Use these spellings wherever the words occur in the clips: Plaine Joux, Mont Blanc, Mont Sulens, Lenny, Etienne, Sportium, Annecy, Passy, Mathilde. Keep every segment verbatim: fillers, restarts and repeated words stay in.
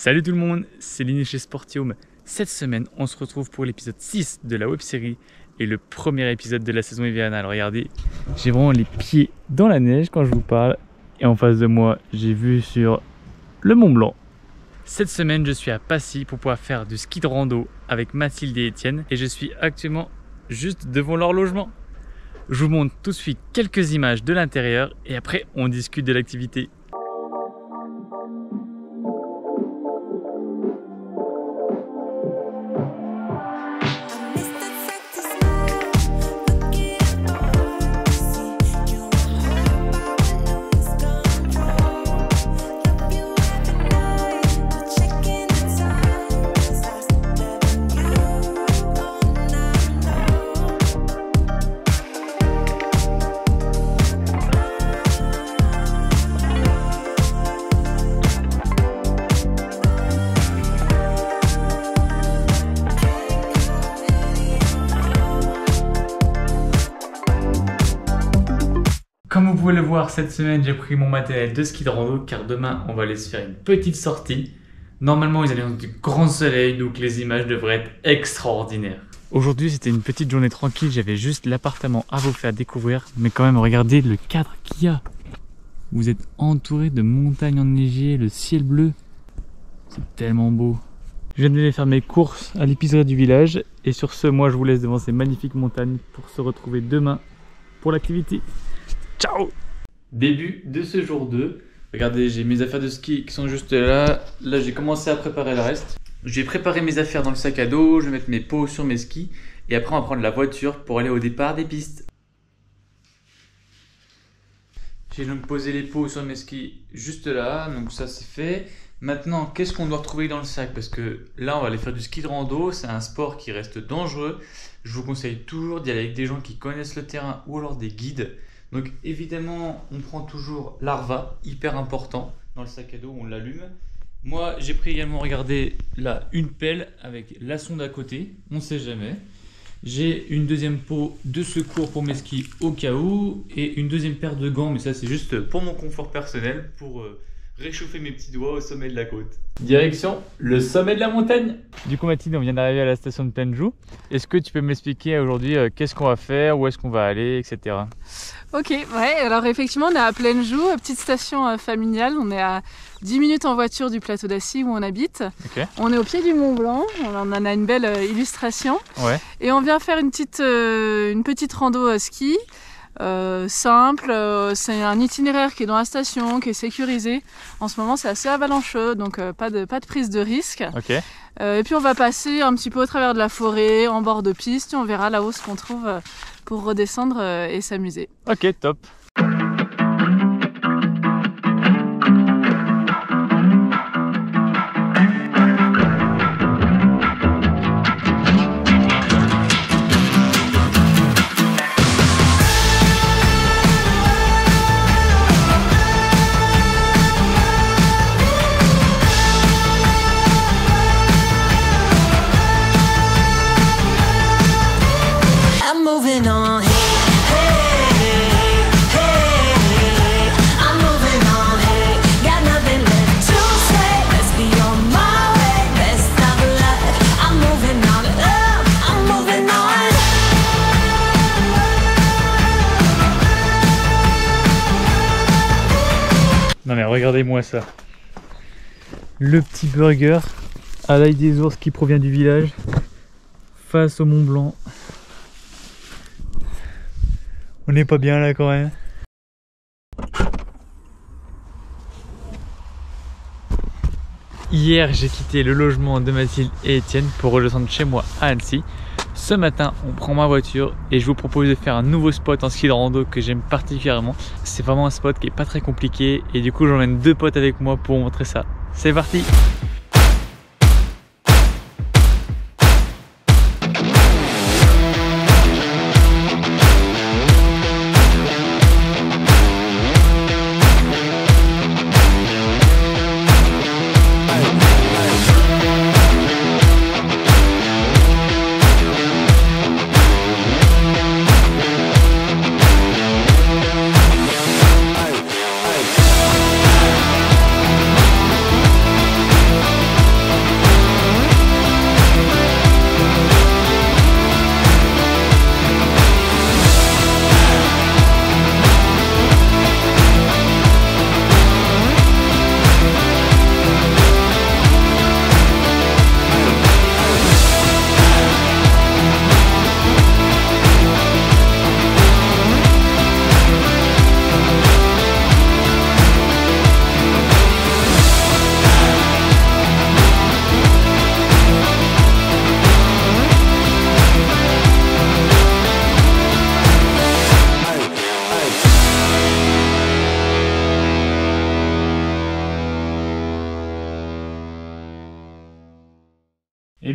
Salut tout le monde, c'est Lenny chez Sportium. Cette semaine, on se retrouve pour l'épisode six de la web-série et le premier épisode de la saison hivernale. Regardez, j'ai vraiment les pieds dans la neige quand je vous parle. Et en face de moi, j'ai vu sur le Mont Blanc. Cette semaine, je suis à Passy pour pouvoir faire du ski de rando avec Mathilde et Etienne. Et je suis actuellement juste devant leur logement. Je vous montre tout de suite quelques images de l'intérieur et après, on discute de l'activité. Comme vous pouvez le voir, cette semaine j'ai pris mon matériel de ski de rando car demain on va aller se faire une petite sortie. Normalement ils allaient dans du grand soleil donc les images devraient être extraordinaires. Aujourd'hui c'était une petite journée tranquille, j'avais juste l'appartement à vous faire découvrir mais quand même regardez le cadre qu'il y a. Vous êtes entouré de montagnes enneigées, le ciel bleu, c'est tellement beau. Je viens d'aller faire mes courses à l'épicerie du village et sur ce moi je vous laisse devant ces magnifiques montagnes pour se retrouver demain pour l'activité. Ciao. Début de ce jour deux. Regardez, j'ai mes affaires de ski qui sont juste là. Là, j'ai commencé à préparer le reste. Je vais préparer mes affaires dans le sac à dos, je vais mettre mes pots sur mes skis. Et après, on va prendre la voiture pour aller au départ des pistes. J'ai donc posé les pots sur mes skis juste là. Donc ça, c'est fait. Maintenant, qu'est-ce qu'on doit retrouver dans le sac? Parce que là, on va aller faire du ski de rando. C'est un sport qui reste dangereux. Je vous conseille toujours d'y aller avec des gens qui connaissent le terrain ou alors des guides. Donc évidemment, on prend toujours l'arva, hyper important, dans le sac à dos, on l'allume. Moi, j'ai pris également, regardez, là, une pelle avec la sonde à côté, on ne sait jamais. J'ai une deuxième peau de secours pour mes skis au cas où, et une deuxième paire de gants, mais ça c'est juste pour mon confort personnel, pour euh, réchauffer mes petits doigts au sommet de la côte. Direction le sommet de la montagne. Du coup Mathilde, on vient d'arriver à la station de Plaine Joux. Est-ce que tu peux m'expliquer aujourd'hui euh, qu'est-ce qu'on va faire, où est-ce qu'on va aller, et cetera. Ok, ouais, alors effectivement on est à Plaine Joux, petite station euh, familiale, on est à dix minutes en voiture du plateau d'Assy où on habite. Okay. On est au pied du Mont Blanc, on en a une belle euh, illustration. Ouais. Et on vient faire une petite, euh, une petite rando euh, ski, euh, simple, euh, c'est un itinéraire qui est dans la station, qui est sécurisé. En ce moment c'est assez avalancheux, donc euh, pas, de, pas de prise de risque. Okay. Euh, et puis on va passer un petit peu au travers de la forêt, en bord de piste, et on verra là-haut ce qu'on trouve euh, pour redescendre et s'amuser. Ok, top. Non mais regardez-moi ça. Le petit burger à l'ail des ours qui provient du village face au Mont Blanc. On n'est pas bien là quand même. Hier, j'ai quitté le logement de Mathilde et Etienne pour redescendre chez moi à Annecy. Ce matin, on prend ma voiture et je vous propose de faire un nouveau spot en ski de rando que j'aime particulièrement. C'est vraiment un spot qui est pas très compliqué et du coup, j'emmène deux potes avec moi pour vous montrer ça. C'est parti!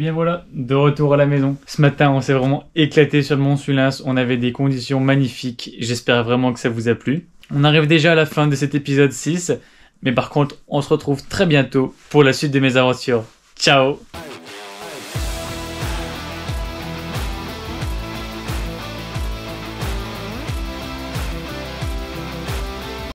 bien voilà, de retour à la maison. Ce matin, on s'est vraiment éclaté sur le Mont Sulens. On avait des conditions magnifiques. J'espère vraiment que ça vous a plu. On arrive déjà à la fin de cet épisode six. Mais par contre, on se retrouve très bientôt pour la suite de mes aventures. Ciao!